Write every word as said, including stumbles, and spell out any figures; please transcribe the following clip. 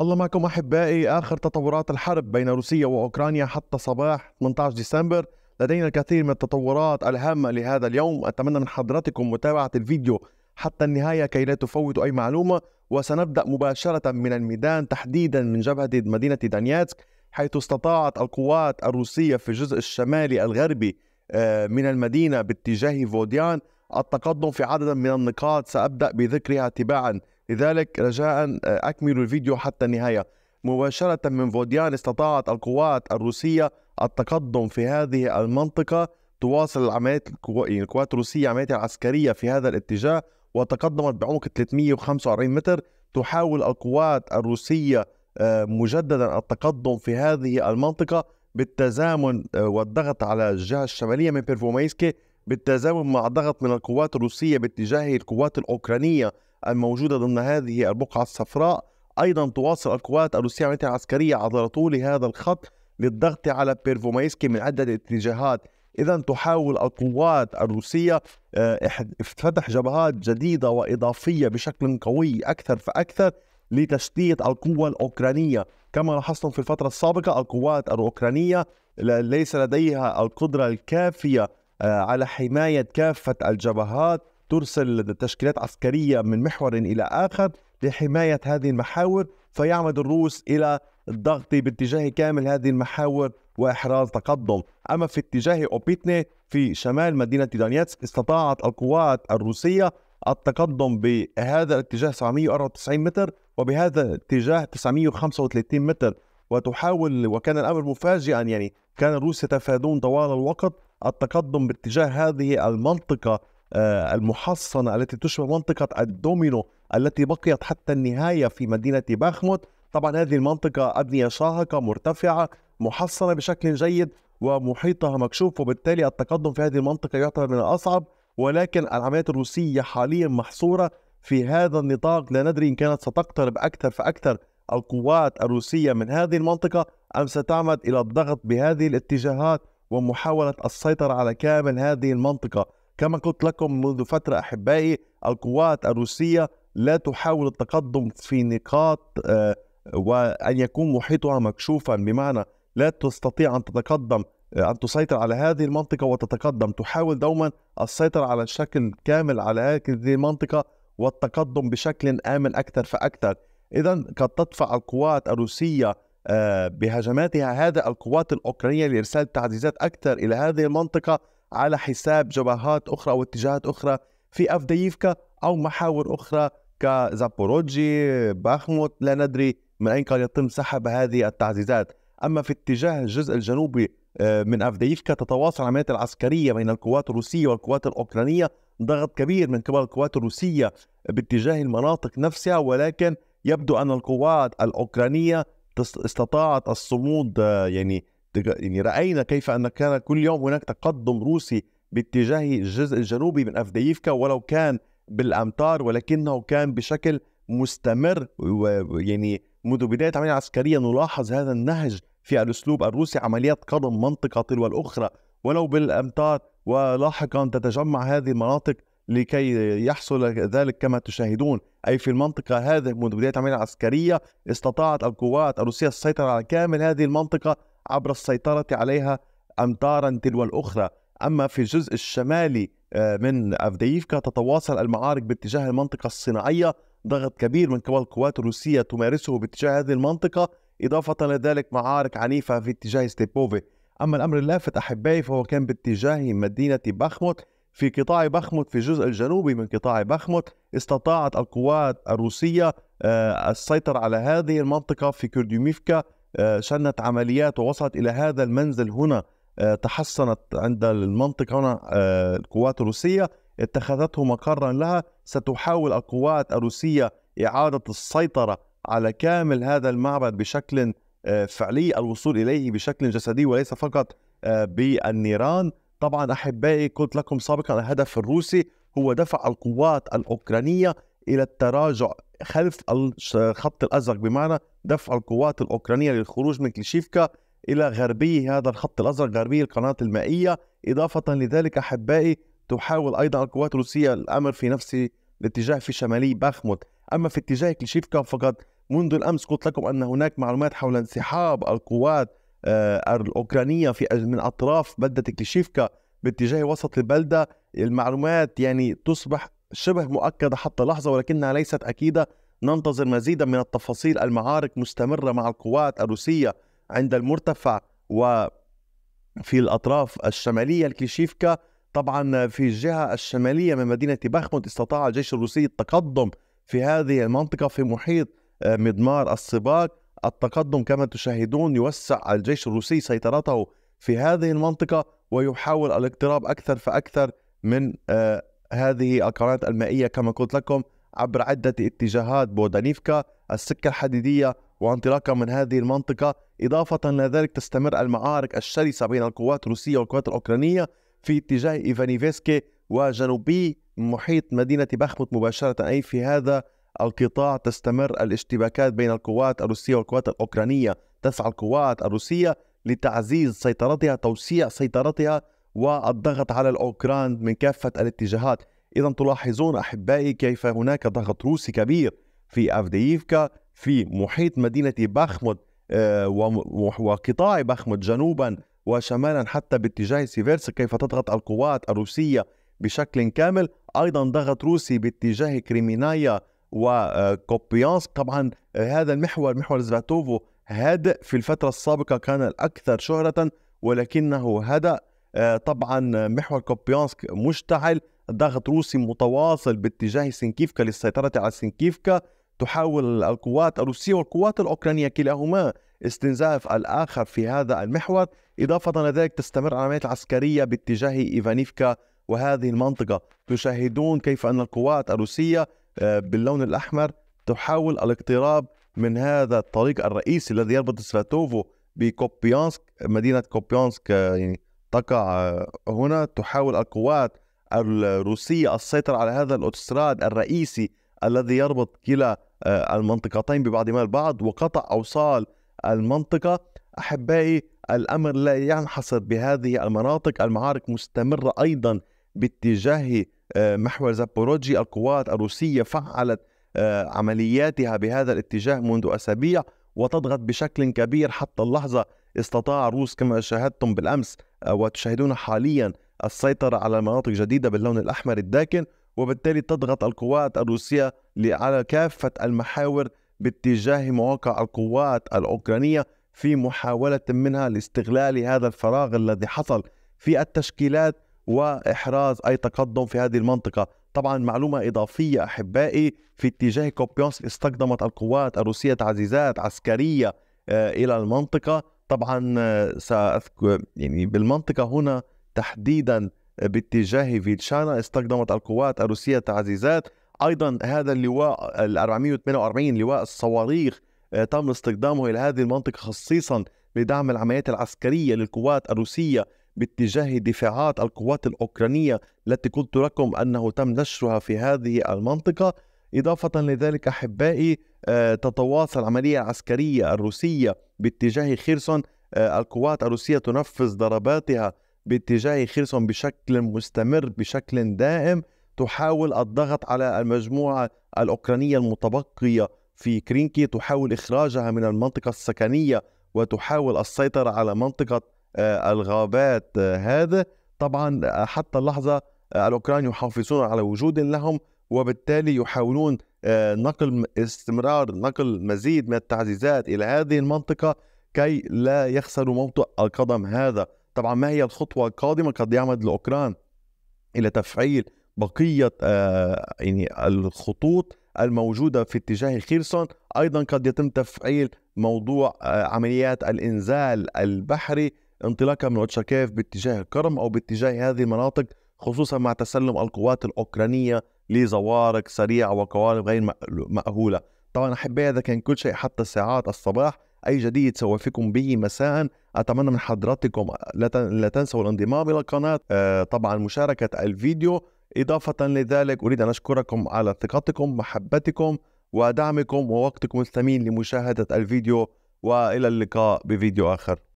الله معكم أحبائي. آخر تطورات الحرب بين روسيا وأوكرانيا حتى صباح ثمانية عشر ديسمبر، لدينا الكثير من التطورات الهامة لهذا اليوم. أتمنى من حضراتكم متابعة الفيديو حتى النهاية كي لا تفوتوا أي معلومة، وسنبدأ مباشرة من الميدان، تحديدا من جبهة مدينة دونيتسك، حيث استطاعت القوات الروسية في الجزء الشمالي الغربي من المدينة باتجاه فوديان التقدم في عدد من النقاط، سأبدأ بذكرها تباعا، لذلك رجاء أكملوا الفيديو حتى النهاية. مباشرة من فوديان استطاعت القوات الروسية التقدم في هذه المنطقة، تواصل العمليات القوات الروسية عملياتها العسكرية في هذا الاتجاه، وتقدمت بعمق ثلاثمئة وخمسة وأربعين متر. تحاول القوات الروسية مجددا التقدم في هذه المنطقة بالتزامن والضغط على الجهة الشمالية من بيرفومايسكي، بالتزامن مع ضغط من القوات الروسية باتجاه القوات الأوكرانية الموجودة ضمن هذه البقعة الصفراء. أيضا تواصل القوات الروسية عملياتها العسكرية على طول هذا الخط للضغط على بيرفومايسكي من عدة اتجاهات. إذا تحاول القوات الروسية فتح جبهات جديدة وإضافية بشكل قوي أكثر فأكثر لتشتيت القوة الأوكرانية. كما لاحظتم في الفترة السابقة القوات الأوكرانية ليس لديها القدرة الكافية على حماية كافة الجبهات، ترسل تشكيلات عسكرية من محور إلى آخر لحماية هذه المحاور، فيعمد الروس إلى الضغط باتجاه كامل هذه المحاور وإحراز تقدم. أما في اتجاه اوبيتني في شمال مدينة دونيتسك استطاعت القوات الروسية التقدم بهذا الاتجاه سبعمئة وأربعة وتسعين متر وبهذا الاتجاه تسعمئة وخمسة وثلاثين متر، وتحاول، وكان الأمر مفاجئا، يعني كان الروس يتفادون طوال الوقت التقدم باتجاه هذه المنطقة المحصنة التي تشبه منطقة الدومينو التي بقيت حتى النهاية في مدينة باخموت. طبعا هذه المنطقة أبنية شاهقة مرتفعة محصنة بشكل جيد ومحيطها مكشوف، وبالتالي التقدم في هذه المنطقة يعتبر من الأصعب، ولكن العمليات الروسية حاليا محصورة في هذا النطاق. لا ندري إن كانت ستقترب أكثر فأكثر القوات الروسية من هذه المنطقة أم ستعمد إلى الضغط بهذه الاتجاهات ومحاولة السيطرة على كامل هذه المنطقة. كما قلت لكم منذ فترة أحبائي، القوات الروسية لا تحاول التقدم في نقاط وأن يكون محيطها مكشوفا، بمعنى لا تستطيع أن تتقدم أن تسيطر على هذه المنطقة وتتقدم، تحاول دوما السيطرة على الشكل كامل على هذه المنطقة والتقدم بشكل آمن أكثر فأكثر. إذا قد تدفع القوات الروسية بهجماتها هذا القوات الأوكرانية لإرسال تعزيزات أكثر إلى هذه المنطقة على حساب جبهات أخرى أو اتجاهات أخرى في افدييفكا أو محاور أخرى كزابوروجي باخموت، لا ندري من أين قد يتم سحب هذه التعزيزات. أما في اتجاه الجزء الجنوبي من افدييفكا تتواصل العمليات العسكرية بين القوات الروسية والقوات الأوكرانية، ضغط كبير من قبل القوات الروسية باتجاه المناطق نفسها، ولكن يبدو أن القوات الأوكرانية استطاعت الصمود. يعني يعني رأينا كيف أن كان كل يوم هناك تقدم روسي باتجاه الجزء الجنوبي من افدييفكا ولو كان بالأمتار، ولكنه كان بشكل مستمر. ويعني منذ بداية عملية عسكرية نلاحظ هذا النهج في الأسلوب الروسي، عمليات قضم منطقة تلو الأخرى ولو بالأمتار، ولاحقا تتجمع هذه المناطق لكي يحصل ذلك كما تشاهدون. أي في المنطقة هذه منذ بداية عملية عسكرية استطاعت القوات الروسية السيطرة على كامل هذه المنطقة عبر السيطرة عليها أمتارا تلو الأخرى. أما في الجزء الشمالي من افدييفكا تتواصل المعارك باتجاه المنطقة الصناعية، ضغط كبير من قبل القوات الروسية تمارسه باتجاه هذه المنطقة، إضافة لذلك معارك عنيفة في اتجاه ستيبوفي. أما الأمر اللافت أحبائي فهو كان باتجاه مدينة باخموت. في قطاع باخموت، في الجزء الجنوبي من قطاع باخموت استطاعت القوات الروسية السيطرة على هذه المنطقة. في كورديوميفكا شنت عمليات ووصلت إلى هذا المنزل هنا، تحصنت عند المنطقة هنا القوات الروسية، اتخذته مقرا لها. ستحاول القوات الروسية إعادة السيطرة على كامل هذا المعبد بشكل فعلي، الوصول إليه بشكل جسدي وليس فقط بالنيران. طبعا أحبائي قلت لكم سابقا الهدف الروسي هو دفع القوات الأوكرانية إلى التراجع خلف الخط الأزرق، بمعنى دفع القوات الأوكرانية للخروج من كليشيفكا إلى غربي هذا الخط الأزرق، غربي القناة المائية. إضافة لذلك أحبائي تحاول أيضا القوات الروسية الأمر في نفس الاتجاه في شمالي باخموت. أما في اتجاه كليشيفكا فقد منذ الأمس قلت لكم أن هناك معلومات حول انسحاب القوات الأوكرانية في من أطراف بلدة كليشيفكا باتجاه وسط البلدة. المعلومات يعني تصبح شبه مؤكدة حتى اللحظة ولكنها ليست أكيدة. ننتظر مزيدا من التفاصيل. المعارك مستمرة مع القوات الروسية عند المرتفع وفي الأطراف الشمالية لكليشيفكا. طبعا في الجهة الشمالية من مدينة باخموت استطاع الجيش الروسي التقدم في هذه المنطقة في محيط مدمار الصباغ. التقدم كما تشاهدون يوسع الجيش الروسي سيطرته في هذه المنطقة ويحاول الاقتراب أكثر فأكثر من هذه القناة المائية كما قلت لكم عبر عدة اتجاهات: بودانيفكا، السكة الحديدية وانطلاقا من هذه المنطقة. إضافة إلى ذلك تستمر المعارك الشرسة بين القوات الروسية والقوات الأوكرانية في اتجاه إيفانيفيسكي وجنوبي محيط مدينة باخموت مباشرة، أي في هذا القطاع تستمر الاشتباكات بين القوات الروسية والقوات الأوكرانية. تسعى القوات الروسية لتعزيز سيطرتها، توسيع سيطرتها والضغط على الأوكران من كافة الاتجاهات. إذا تلاحظون أحبائي كيف هناك ضغط روسي كبير في افدييفكا، في محيط مدينة باخموت وقطاع باخموت جنوبا وشمالا حتى باتجاه سيفيرسك، كيف تضغط القوات الروسية بشكل كامل. أيضا ضغط روسي باتجاه كريمينيا وكوبيانسك. طبعا هذا المحور محور زفاتوفو هادئ، في الفترة السابقة كان الأكثر شهرة ولكنه هدأ. طبعا محور كوبيانسك مشتعل، ضغط روسي متواصل باتجاه سينكيفكا للسيطرة على سينكيفكا. تحاول القوات الروسية والقوات الأوكرانية كلاهما استنزاف الآخر في هذا المحور. إضافة إلى ذلك تستمر العمليات العسكرية باتجاه إيفانيفكا وهذه المنطقة. تشاهدون كيف أن القوات الروسية باللون الأحمر تحاول الاقتراب من هذا الطريق الرئيسي الذي يربط زفاتوفو بكوبيانسك. مدينة كوبيانسك يعني تقع هنا. تحاول القوات الروسية السيطرة على هذا الأوتوستراد الرئيسي الذي يربط كلا المنطقتين ببعض ما البعض وقطع أوصال المنطقة. أحبائي الأمر لا ينحصر بهذه المناطق. المعارك مستمرة أيضا باتجاه محور زابوروجي. القوات الروسية فعلت عملياتها بهذا الاتجاه منذ أسابيع وتضغط بشكل كبير. حتى اللحظة استطاع الروس كما شاهدتم بالأمس وتشاهدون حاليا السيطرة على مناطق جديدة باللون الأحمر الداكن، وبالتالي تضغط القوات الروسية على كافة المحاور باتجاه مواقع القوات الأوكرانية في محاولة منها لاستغلال هذا الفراغ الذي حصل في التشكيلات وإحراز أي تقدم في هذه المنطقة. طبعا معلومة إضافية أحبائي، في اتجاه كوبيانسك استخدمت القوات الروسية تعزيزات عسكرية إلى المنطقة. طبعا سأذكر يعني بالمنطقة هنا تحديدا باتجاه فيتشانا استخدمت القوات الروسية تعزيزات. أيضا هذا اللواء الأربعمائة وثمانية وأربعين لواء الصواريخ تم استخدامه إلى هذه المنطقة خصيصا لدعم العمليات العسكرية للقوات الروسية باتجاه دفاعات القوات الأوكرانية التي قلت لكم أنه تم نشرها في هذه المنطقة. إضافة لذلك أحبائي تتواصل العملية العسكرية الروسية باتجاه خيرسون. القوات الروسية تنفذ ضرباتها باتجاه خيرسون بشكل مستمر بشكل دائم. تحاول الضغط على المجموعة الأوكرانية المتبقية في كرينكي، تحاول إخراجها من المنطقة السكنية وتحاول السيطرة على منطقة الغابات هذا. طبعا حتى اللحظة الأوكران يحافظون على وجود لهم وبالتالي يحاولون نقل استمرار نقل مزيد من التعزيزات إلى هذه المنطقة كي لا يخسروا موطئ القدم هذا. طبعا ما هي الخطوة القادمة؟ قد يعمد الأوكران إلى تفعيل بقية يعني الخطوط الموجودة في اتجاه خيرسون. أيضا قد يتم تفعيل موضوع عمليات الإنزال البحري انطلاقا من وتشاكيف باتجاه القرم أو باتجاه هذه المناطق، خصوصا مع تسلم القوات الأوكرانية لزوارق سريعة وقوارب غير مأهولة. طبعا أحبائي هذا كان كل شيء حتى ساعات الصباح. أي جديد سوفيكم به مساء. أتمنى من حضراتكم لا تنسوا الانضمام إلى القناة، طبعا مشاركة الفيديو. إضافة لذلك أريد أن أشكركم على ثقتكم محبتكم ودعمكم ووقتكم الثمين لمشاهدة الفيديو، وإلى اللقاء بفيديو آخر.